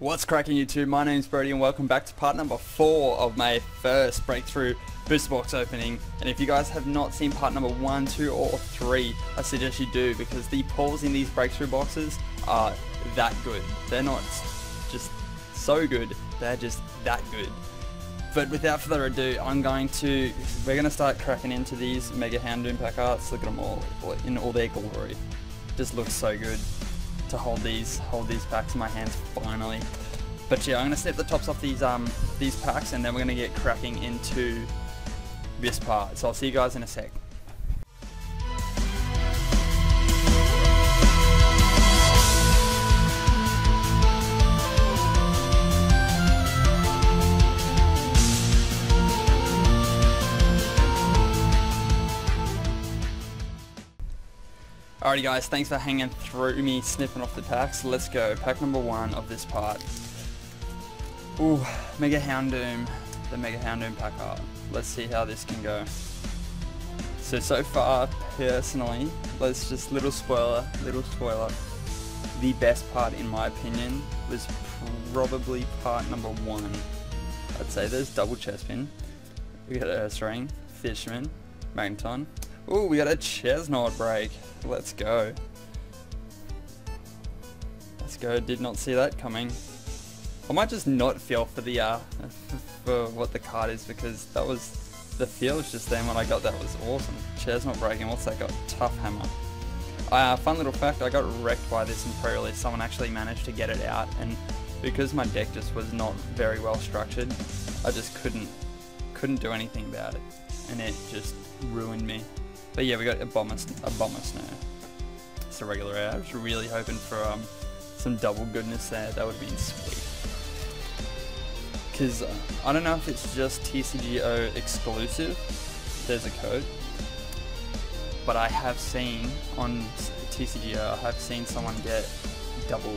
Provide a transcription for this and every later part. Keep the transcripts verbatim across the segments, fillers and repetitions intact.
What's cracking YouTube? My name's Brody and welcome back to part number four of my first Breakthrough booster box opening. And if you guys have not seen part number one, two or three, I suggest you do, because the pulls in these Breakthrough boxes are that good. They're not just so good, they're just that good. But without further ado, I'm going to, we're going to start cracking into these Mega Houndoom pack arts. Look at them all in all their glory. Just looks so good to hold these hold these packs in my hands finally. But yeah, I'm gonna snip the tops off these um these packs and then we're gonna get cracking into this part. So I'll see you guys in a sec. Alrighty guys, thanks for hanging through me sniffing off the packs. Let's go, pack number one of this part. Ooh, Mega Houndoom, the Mega Houndoom pack art. Let's see how this can go. So, so far, personally, let's just, little spoiler, little spoiler. The best part, in my opinion, was probably part number one. I'd say there's double Chespin. We got Ursaring, Fishman, Magneton. Ooh, we got a Chesnaught break. Let's go. Let's go. Did not see that coming. I might just not feel for the uh, for what the card is, because that was, the feel was just then when I got that was awesome. Chesnaught breaking. What's that got? Tough Hammer. Uh, fun little fact, I got wrecked by this in pre-release. Someone actually managed to get it out, and because my deck just was not very well structured, I just couldn't couldn't do anything about it, and it just ruined me. But yeah, we got a bomber, a bomber snow. It's a regular air. I was really hoping for um, some double goodness there. That would have been sweet. Because uh, I don't know if it's just T C G O exclusive. There's a code. But I have seen on T C G O, I have seen someone get double,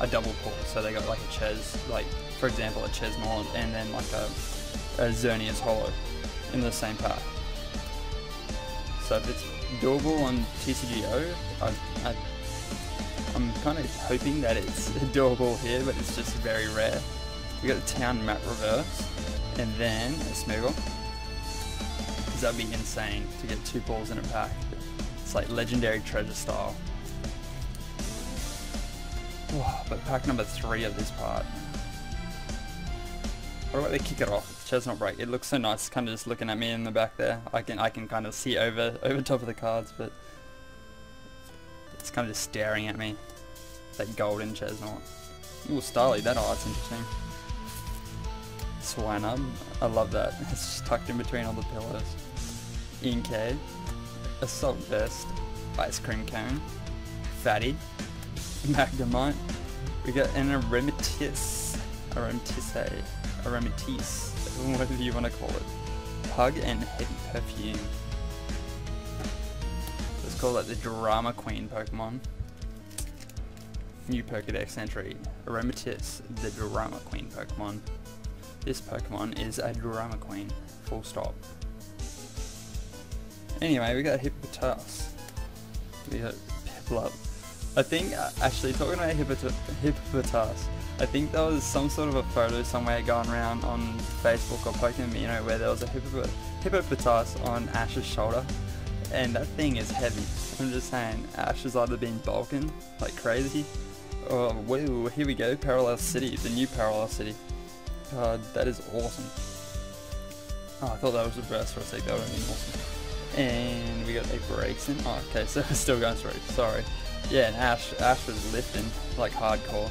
a double pull. So they got like a Ches, like for example a Chesnaught and then like a, a Xerneas Hollow in the same pack. So if it's doable on T C G O, I, I, I'm kind of hoping that it's doable here, but it's just very rare. We got the Town Map Reverse, and then a Snubble. Because that'd be insane to get two balls in a pack. It's like Legendary Treasure style. Whoa, but pack number three of this part. What about they kick it off? Chesnaught break. It looks so nice, kind of just looking at me in the back there. I can I can kind of see over over top of the cards, but it's kind of just staring at me. That golden Chesnaught. Ooh, Starly, that art's interesting. Swinub, I love that. It's just tucked in between all the pillows. Inkay, Assault Vest, Ice Cream Cone, Fatty, Magnemite. We got an Aromatisse. Aromatisse. Aromatisse, whatever you want to call it. Pug and Heavy Perfume. Let's call that the Drama Queen Pokemon. New Pokedex entry. Aromatisse, the Drama Queen Pokemon. This Pokemon is a Drama Queen. Full stop. Anyway, we got Hippopotas. We got Piplup. I think, actually, talking about Hippopotas, I think there was some sort of a photo somewhere going around on Facebook or Pokemon, you know, where there was a Hippopotas on Ash's shoulder, and that thing is heavy. I'm just saying, Ash has either been bulking like crazy, or whoa, here we go, Parallel City, the new Parallel City. God, that is awesome. Oh, I thought that was the reverse for a sec, that would have been awesome. And we got a Breaks in. Oh, okay, so it's still going through, sorry. Yeah, and Ash, Ash was lifting, like hardcore.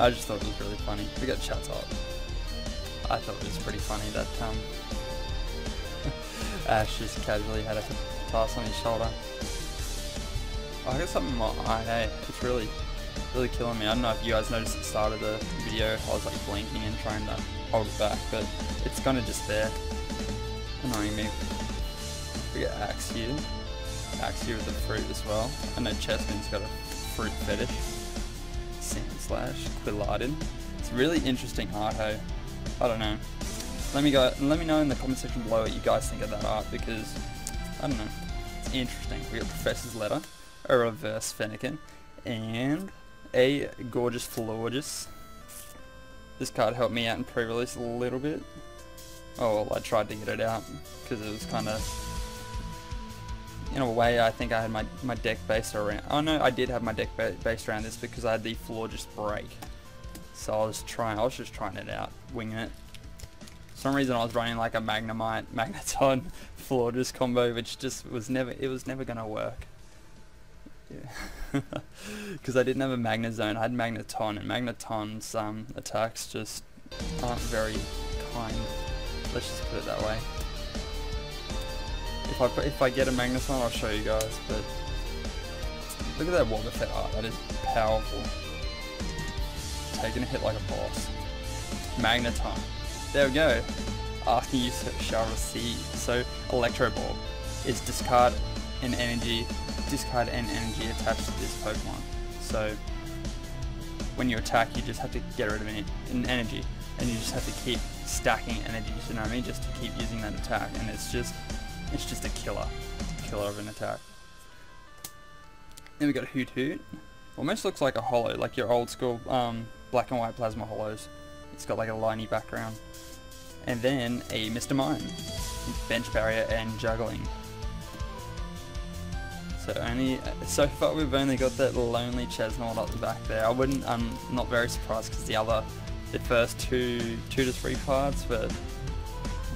I just thought it was really funny. We got Chatot. I thought it was pretty funny that um, Ash just casually had a Hippopotas on his shoulder. I got something in my eye, hey, it's really, really killing me. I don't know if you guys noticed at the start of the video, I was like blinking and trying to hold it back, but it's kind of just there, annoying me. We got Axe here. Axe here with the fruit as well. I know Chespin's got a fruit fetish. Sand Slash, Quillardin. It's really interesting art, hey. I don't know. Let me go. Let me know in the comment section below what you guys think of that art, because I don't know. It's interesting. We got Professor's Letter, a reverse Fennekin, and a gorgeous Florges. This card helped me out in pre-release a little bit. Oh, well, I tried to get it out because it was kind of... In a way, I think I had my, my deck based around... Oh no, I did have my deck ba based around this because I had the Florges BREAK. So I was trying, I was just trying it out, winging it. For some reason I was running like a Magnemite, Magneton, Florges combo, which just was never, it was never going to work. Because yeah. I didn't have a Magnezone, I had Magneton, and Magneton's um, attacks just aren't very kind. Let's just put it that way. If I, if I get a Magneton, I'll show you guys, but look at that Wobbuffet art, that is powerful. Taking a hit like a boss. Magneton. There we go. After you shall receive. So, Electro Ball is discard an energy, discard an energy attached to this Pokemon. So, when you attack, you just have to get rid of an, an energy, and you just have to keep stacking energies, you know what I mean, just to keep using that attack, and it's just... It's just a killer, killer of an attack. Then we got Hoot Hoot. Almost looks like a holo, like your old school um, black and white plasma holos. It's got like a liney background. And then a Mister Mime, bench barrier and juggling. So only so far we've only got that lonely Chesnaught up the back there. I wouldn't, I'm not very surprised because the other, the first two, two to three cards were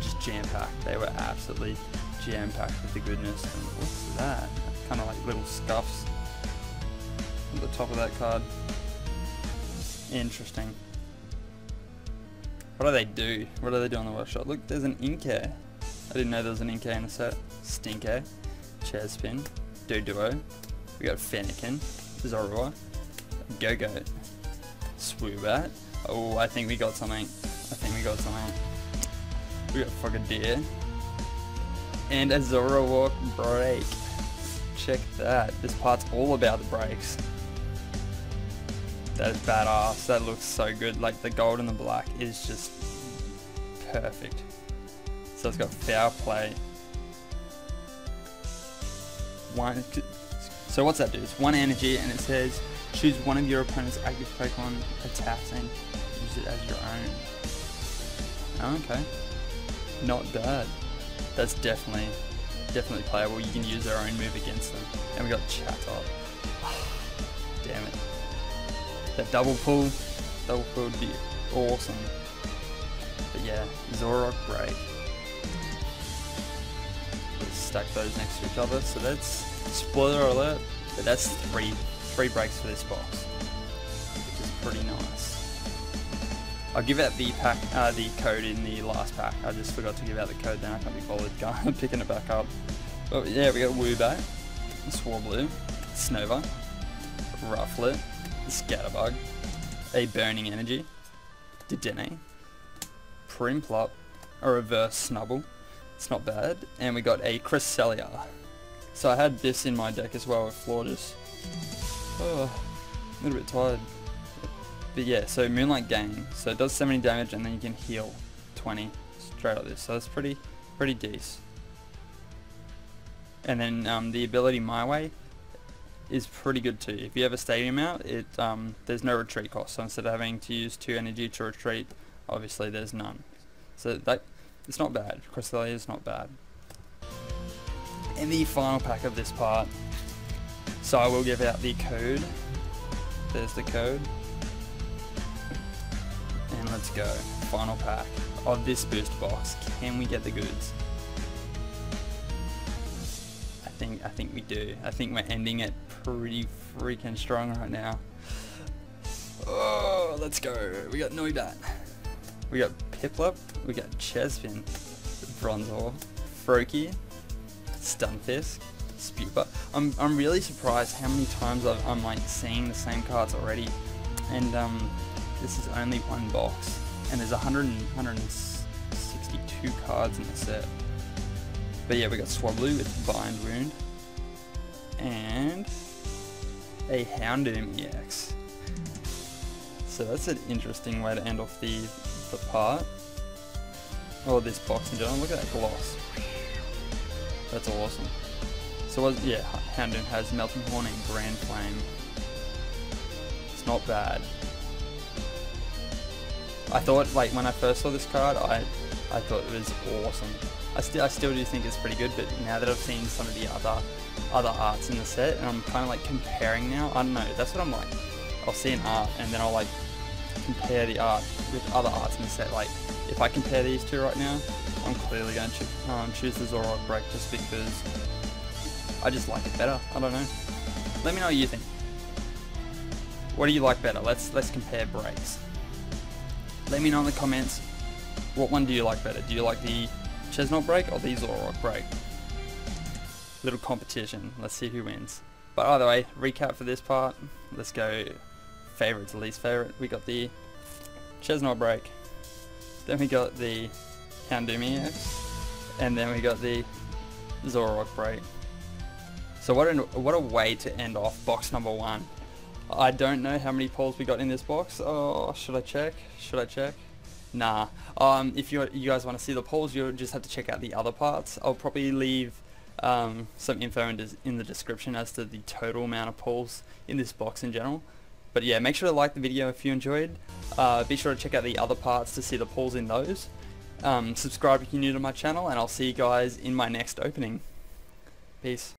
just jam packed. They were absolutely jam packed with the goodness. And what's that? Kind of like little scuffs at the top of that card. Interesting. What do they do? What do they do on the workshop? Look, there's an Inkay. I didn't know there was an Inkay in the set. Stinkay, Chespin, Do-duo. We got Fennekin, Zorua, Gogoat, Swoobat. Oh, I think we got something. I think we got something. We got Frogadier. And a Zoroark BREAK. Check that. This part's all about the breaks. That is badass. That looks so good. Like the gold and the black is just perfect. So it's got foul play. One. So what's that do? It's one energy and it says choose one of your opponent's active Pokemon attacks and use it as your own. Okay. Not bad. That's definitely, definitely playable. You can use their own move against them. And we got Chatot. Oh, damn it. That double pull, double pull would be awesome. But yeah, Zoroark BREAK. Let's stack those next to each other. So that's, spoiler alert, but that's three, three breaks for this box, which is pretty nice. I'll give out the pack, uh, the code in the last pack. I just forgot to give out the code then. I can't be bothered picking it back up. But yeah, we got Woobat, Swablu, Snover, Rufflet, Scatterbug, a Burning Energy, Dedenne, Primplup, a reverse Snubble. It's not bad. And we got a Cresselia. So I had this in my deck as well with Florges. Oh, a little bit tired. But yeah, so Moonlight Gain, so it does seventy damage and then you can heal twenty straight like this, so that's pretty pretty decent. And then um, the ability My Way is pretty good too. If you have a stadium out, it um, there's no retreat cost, so instead of having to use two energy to retreat, obviously there's none. So that it's not bad, Cresselia is not bad. And the final pack of this part, so I will give out the code, there's the code. And let's go. Final pack of this boost box. Can we get the goods? I think I think we do. I think we're ending it pretty freaking strong right now. Oh, let's go. We got Noibat. We got Piplup. We got Chespin, Bronzor, Froakie, Stunfisk, Spupa. I'm I'm really surprised how many times I've, I'm like seeing the same cards already, and um. This is only one box, and there's one hundred sixty-two cards in the set. But yeah, we got Swablu with Bind Wound, and a Houndoom E X. So that's an interesting way to end off the, the part. Oh, this box in general, look at that gloss. That's awesome. So what, yeah, Houndoom has Melting Horn and Grand Flame. It's not bad. I thought, like, when I first saw this card, I I thought it was awesome. I still I still do think it's pretty good, but now that I've seen some of the other other arts in the set, and I'm kind of like comparing now. I don't know. That's what I'm like. I'll see an art, and then I'll like compare the art with other arts in the set. Like, if I compare these two right now, I'm clearly going to cho um, choose the Zoroark BREAK just because I just like it better. I don't know. Let me know what you think. What do you like better? Let's let's compare breaks. Let me know in the comments, what one do you like better? Do you like the Chesnaught BREAK or the Zoroark BREAK? Little competition. Let's see who wins. But either way, recap for this part. Let's go favourite to least favourite. We got the Chesnaught BREAK. Then we got the Houndoomiacs. And then we got the Zoroark BREAK. So what a, what a way to end off box number one. I don't know how many pulls we got in this box. Oh, should I check? Should I check? Nah. Um, if you you guys want to see the polls, you'll just have to check out the other parts. I'll probably leave um, some info in, in the description as to the total amount of polls in this box in general. But yeah, make sure to like the video if you enjoyed. Uh, be sure to check out the other parts to see the polls in those. Um, subscribe if you're new to my channel, and I'll see you guys in my next opening. Peace.